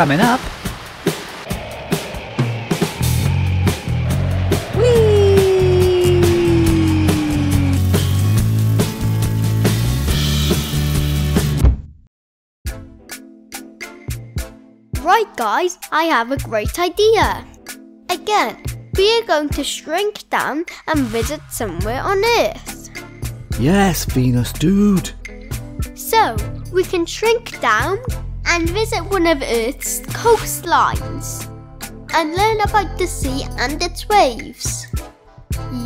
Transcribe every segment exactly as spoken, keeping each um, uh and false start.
coming up. Right guys, I have a great idea. Again, we are going to shrink down and visit somewhere on Earth. Yes, Venus, dude. So, we can shrink down and visit one of Earth's coastlines and learn about the sea and its waves.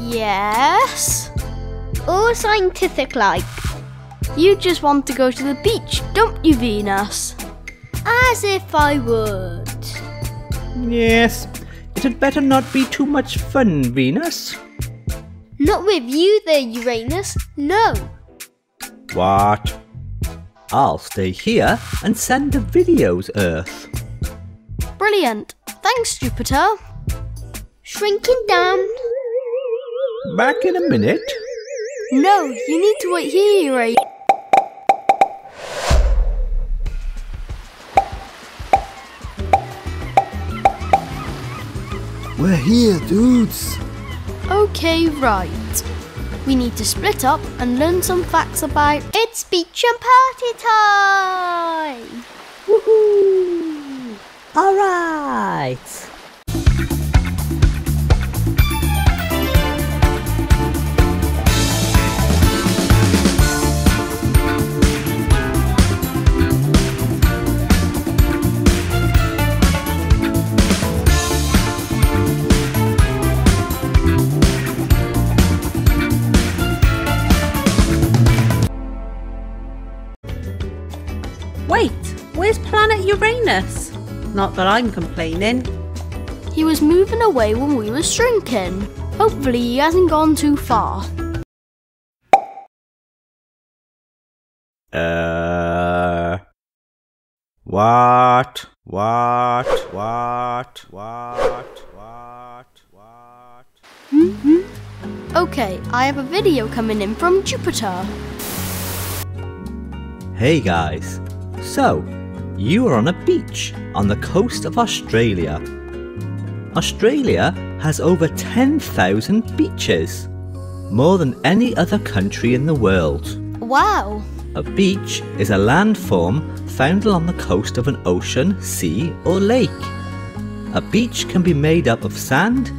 Yes? All scientific-like. You just want to go to the beach, don't you, Venus? As if I would. Yes, it had better not be too much fun, Venus. Not with you there, Uranus, no. What? I'll stay here and send the videos, Earth. Brilliant. Thanks, Jupiter. Shrinking down. Back in a minute. No, you need to wait here, Uranus. We're here, dudes. Okay, right. We need to split up and learn some facts about... It's beach and party time! Woohoo! All right! Uranus. Not that I'm complaining. He was moving away when we were shrinking. Hopefully he hasn't gone too far. Uh... What? What? What? What? What? What? Mm-hmm. Okay, I have a video coming in from Jupiter. Hey guys. So, you are on a beach on the coast of Australia. Australia has over ten thousand beaches, more than any other country in the world. Wow! A beach is a landform found along the coast of an ocean, sea or lake. A beach can be made up of sand,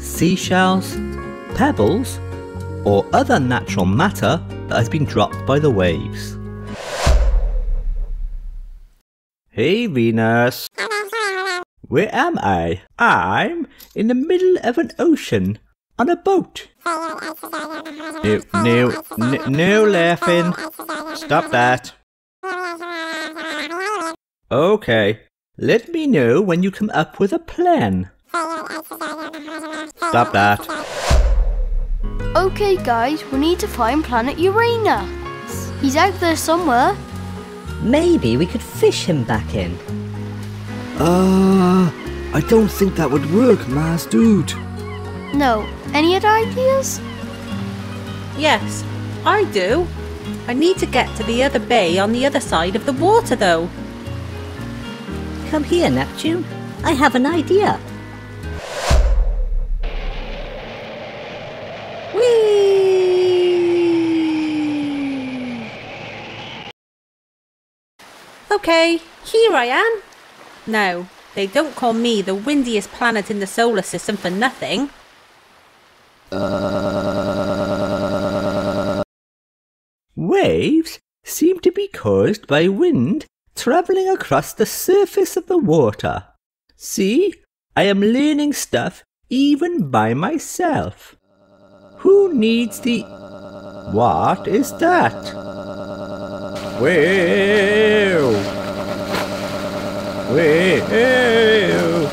seashells, pebbles or other natural matter that has been dropped by the waves. Hey Venus, where am I? I'm in the middle of an ocean on a boat. No, no, no, no laughing. Stop that. Okay, let me know when you come up with a plan. Stop that. Okay guys, we need to find planet Uranus. He's out there somewhere. Maybe we could fish him back in. Uh, I don't think that would work, Mars dude. No. Any other ideas? Yes, I do. I need to get to the other bay on the other side of the water, though. Come here, Neptune. I have an idea. Okay, here I am. Now, they don't call me the windiest planet in the solar system for nothing. Uh... Waves seem to be caused by wind travelling across the surface of the water. See, I am learning stuff even by myself. Who needs the... What is that? Wee-oo. Wee-oo.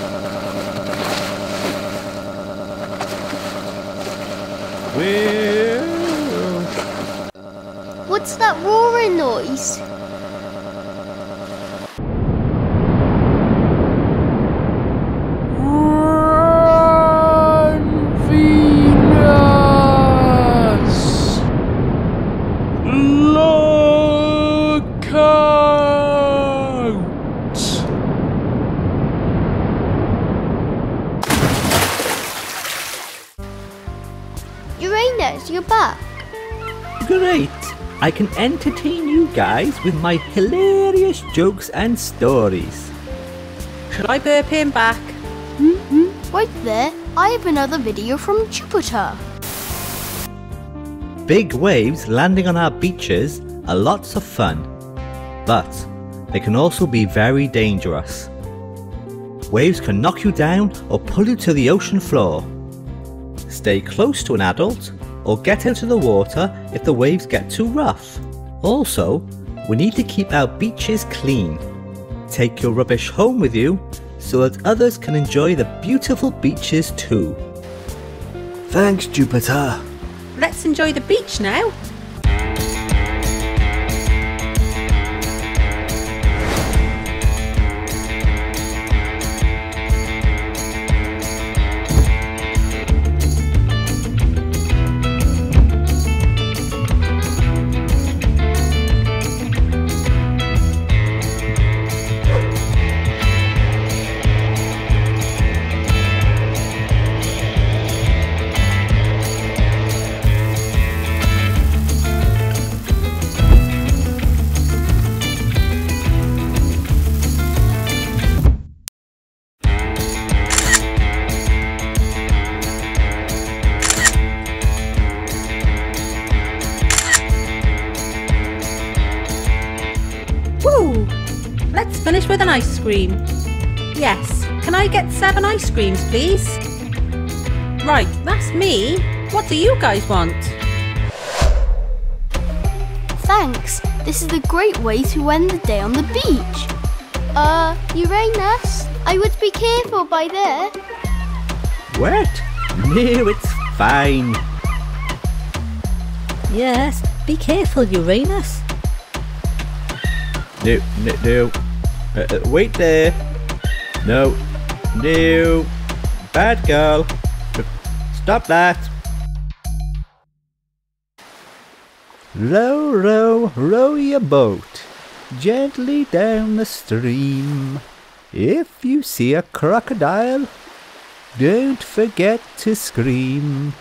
Wee-oo. What's that roaring noise? Run, Venus! Look! pass your buck. Great! I can entertain you guys with my hilarious jokes and stories. Should I burp him back? Mm-hmm. Wait there, I have another video from Jupiter. Big waves landing on our beaches are lots of fun, but they can also be very dangerous. Waves can knock you down or pull you to the ocean floor. Stay close to an adult or get out of the water if the waves get too rough. Also, we need to keep our beaches clean. Take your rubbish home with you so that others can enjoy the beautiful beaches too. Thanks, Jupiter. Let's enjoy the beach now. Let's finish with an ice cream. Yes, can I get seven ice creams, please? Right, that's me. What do you guys want? Thanks. This is a great way to end the day on the beach. Uh, Uranus, I would be careful by there. What? No, it's fine. Yes, be careful, Uranus. No, no, no. Uh, uh, wait there. No. No. Bad girl. Stop that. Row, row, row your boat gently down the stream. If you see a crocodile, don't forget to scream.